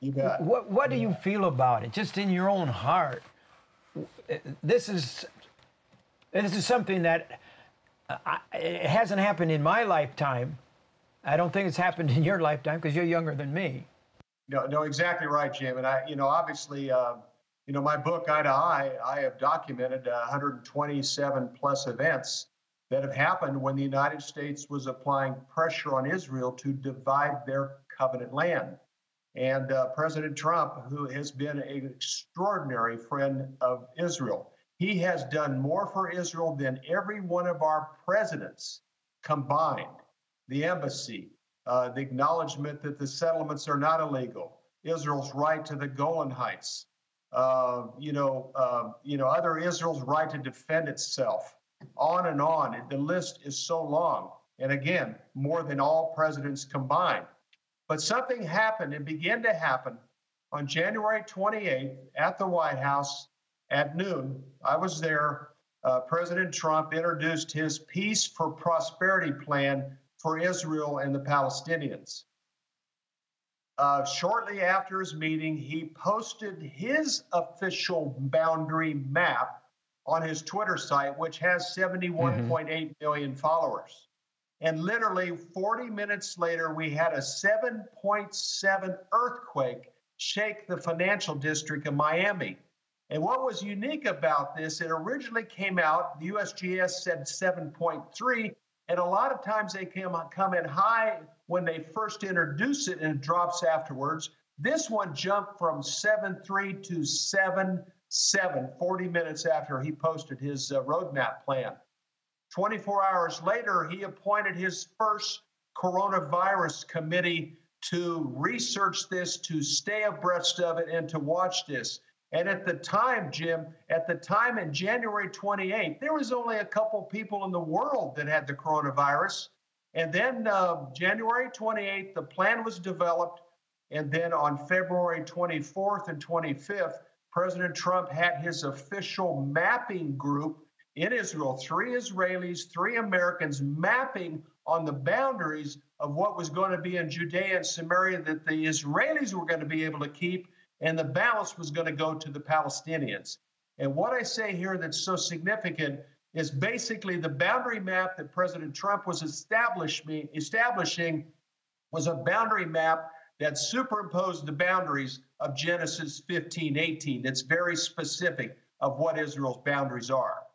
You got it. What do you feel about it? Just in your own heart. This is something that it hasn't happened in my lifetime. I don't think it's happened in your lifetime because you're younger than me. No, exactly right, Jim. And I, obviously, my book, Eye to Eye, I have documented 127 plus events that have happened when the United States was applying pressure on Israel to divide their covenant land. And President Trump, who has been an extraordinary friend of Israel, he has done more for Israel than every one of our presidents combined. The embassy, the acknowledgement that the settlements are not illegal, Israel's right to the Golan Heights, other Israel's right to defend itself, on and on. The list is so long. And again, more than all presidents combined. But something happened and began to happen on January 28th at the White House at noon. I was there. President Trump introduced his Peace for Prosperity plan for Israel and the Palestinians. Shortly after his meeting, he posted his official boundary map on his Twitter site, which has 71.8 million followers. And literally 40 minutes later, we had a 7.7 earthquake shake the financial district of Miami. And what was unique about this, it originally came out, the USGS said 7.3, and a lot of times they come in high when they first introduce it and it drops afterwards. This one jumped from 7.3 to 7.7, 40 minutes after he posted his roadmap plan. 24 hours later, he appointed his first coronavirus committee to research this, to stay abreast of it, and to watch this. And at the time, Jim, in January 28th, there was only a couple people in the world that had the coronavirus. And then January 28th, the plan was developed. And then on February 24th and 25th, President Trump had his official mapping group in Israel, 3 Israelis, 3 Americans, mapping on the boundaries of what was going to be in Judea and Samaria that the Israelis were going to be able to keep, and the balance was going to go to the Palestinians. And what I say here that's so significant is basically the boundary map that President Trump was establishing was a boundary map that superimposed the boundaries of Genesis 15:18. That's very specific of what Israel's boundaries are.